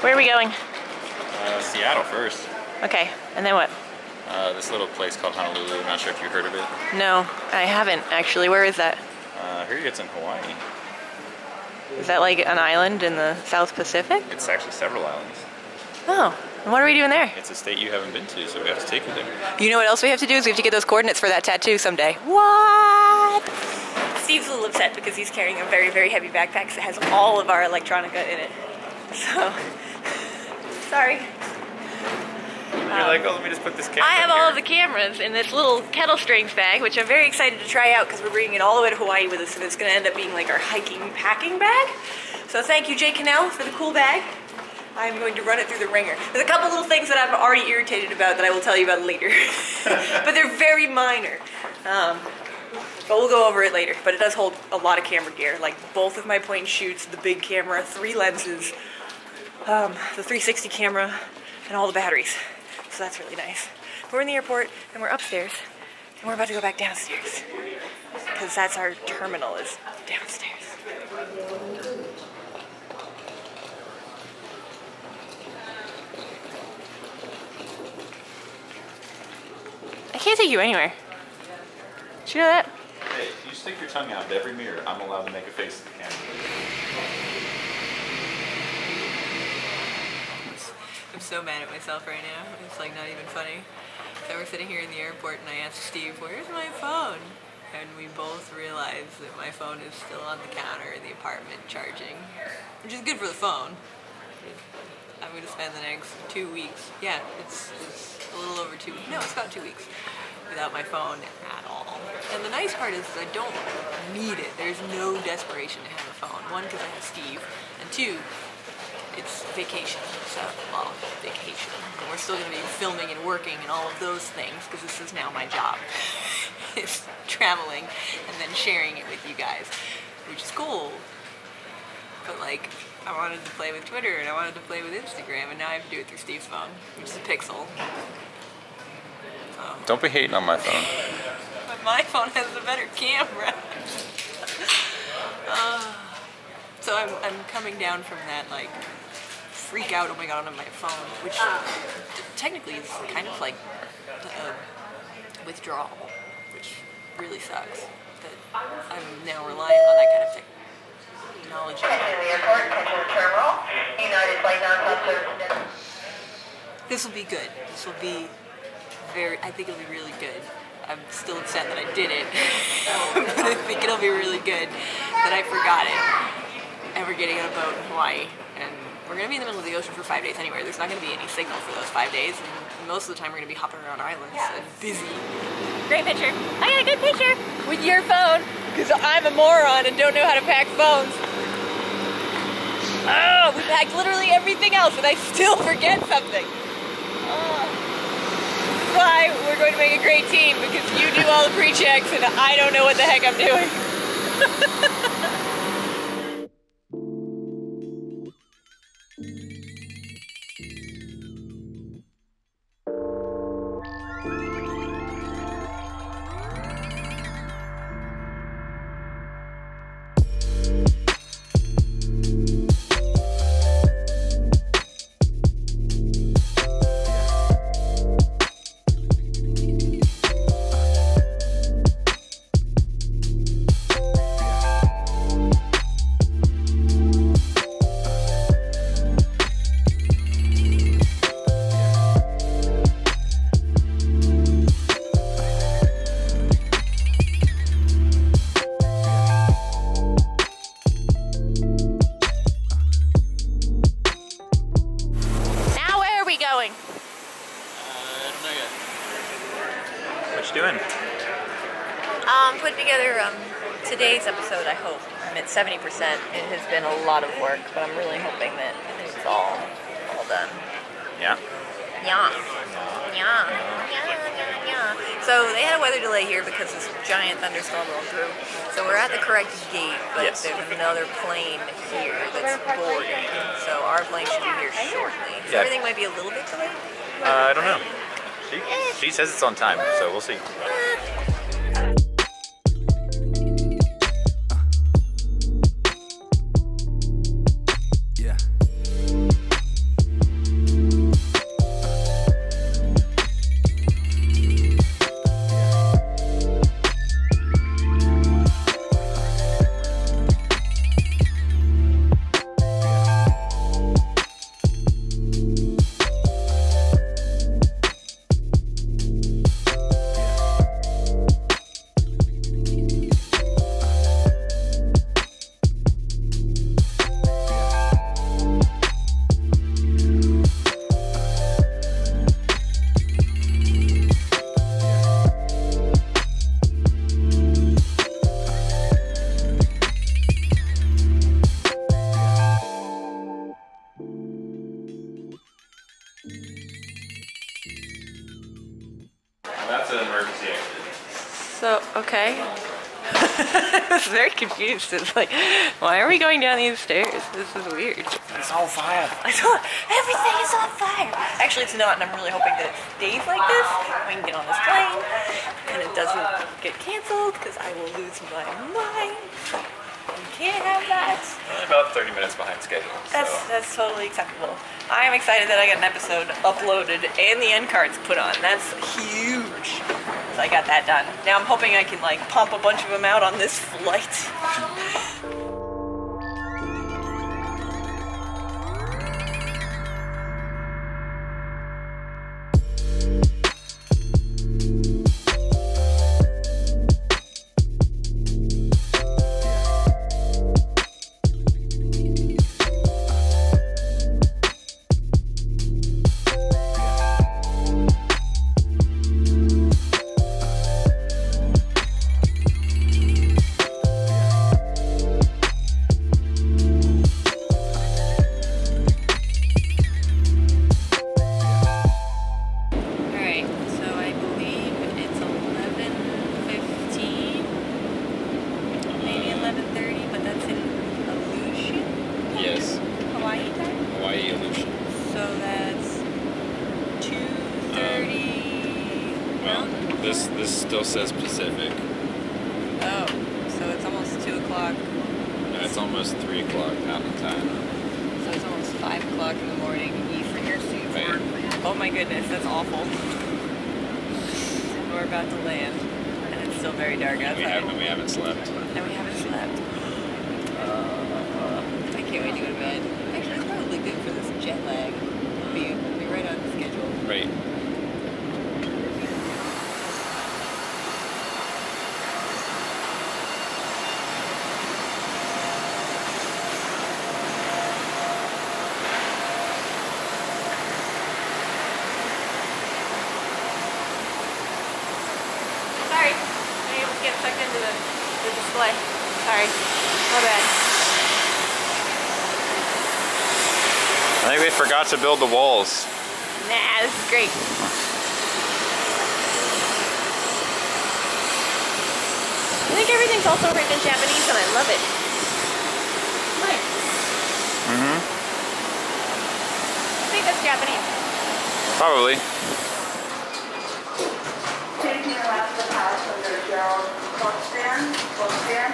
Where are we going? Seattle first. Okay, and then what? This little place called Honolulu. I'm not sure if you've heard of it. No, I haven't actually. Where is that? I heard it's in Hawaii. Is that like an island in the South Pacific? It's actually several islands. Oh, and what are we doing there? It's a state you haven't been to, so we have to take you there. You know what else we have to do is we have to get those coordinates for that tattoo someday. What? Steve's a little upset because he's carrying a very, very heavy backpack that has all of our electronica in it. So, sorry. You're like, oh, let me just put this camera I have here. All of the cameras in this little kettle strings bag, which I'm very excited to try out because we're bringing it all the way to Hawaii with us, and it's going to end up being like our hiking packing bag. So thank you, Jay Cannell, for the cool bag. I'm going to run it through the ringer. There's a couple little things that I'm already irritated about that I will tell you about later. But they're very minor. But we'll go over it later. But it does hold a lot of camera gear, like both of my point and shoots, the big camera, 3 lenses, the 360 camera, and all the batteries. So that's really nice. We're in the airport, and we're upstairs, and we're about to go back downstairs, because that's our terminal is downstairs. I can't take you anywhere. Did you know that? Hey, if you stick your tongue out to every mirror, I'm allowed to make a face at the camera. I'm so mad at myself right now. It's like not even funny. So we're sitting here in the airport and I asked Steve, where's my phone? And we both realized that my phone is still on the counter in the apartment charging, which is good for the phone. I'm going to spend the next 2 weeks. Yeah, it's a little over 2 weeks. No, it's about 2 weeks without my phone at all. And the nice part is I don't need it. There's no desperation to have a phone. One, because I have Steve, and two, it's vacation, so, well, vacation. And we're still going to be filming and working and all of those things, because this is now my job. It's traveling and then sharing it with you guys, which is cool. But, like, I wanted to play with Twitter and I wanted to play with Instagram, and now I have to do it through Steve's phone, which is a Pixel. So. Don't be hating on my phone. But my phone has a better camera. So I'm coming down from that, like, freak out, oh my god, on my phone, which technically is kind of like withdrawal, which really sucks, that I'm now reliant on that kind of technology. This will be good. This will be very, I think it'll be really good. I'm still upset that I did it, but I think it'll be really good that I forgot it, and we're getting on a boat in Hawaii. We're going to be in the middle of the ocean for 5 days anyway. There's not going to be any signal for those 5 days. And most of the time, we're going to be hopping around islands and busy. Great picture. I got a good picture with your phone, because I'm a moron and don't know how to pack phones. Oh, we packed literally everything else, and I still forget something. Oh. That's why we're going to make a great team, because you do all the pre-checks, and I don't know what the heck I'm doing. Today's episode, I hope, I'm at 70%. It has been a lot of work, but I'm really hoping that it's all done. Yeah. Yeah. Yeah. Yeah. Yeah. So they had a weather delay here because this giant thunderstorm rolled through. So we're at the correct gate, but yes, there's another plane here that's boarding. So our plane should be here shortly. So yeah, everything might be a little bit delayed. I don't know. She says it's on time, so we'll see. okay. I was very confused. It's like, why are we going down these stairs? This is weird. It's on fire. I saw it. Everything is on fire. Actually, it's not, and I'm really hoping that it stays like this. We can get on this plane, and it doesn't get canceled, because I will lose my mind. You can't have that. We're about 30 minutes behind schedule. That's totally acceptable. I'm excited that I got an episode uploaded and the end cards put on. That's huge. I got that done. Now I'm hoping I can like pump a bunch of them out on this flight. Still says Pacific. Oh, so it's almost 2 o'clock. Yeah, it's almost 3 o'clock mountain time. So it's almost 5 o'clock in the morning Eastern. Right. Oh my goodness, that's awful. We're about to land, and it's still very dark outside. We haven't slept. And we haven't slept. I can't wait to go to bed. Actually, it's probably good for this jet lag. We'll be right on schedule. Right. Sorry, my bad. I think they forgot to build the walls. Nah, this is great. I think everything's also written in Japanese and I love it. Nice. Mm-hmm. I think that's Japanese. Probably. Taking your last of the house under Gerald Coxman.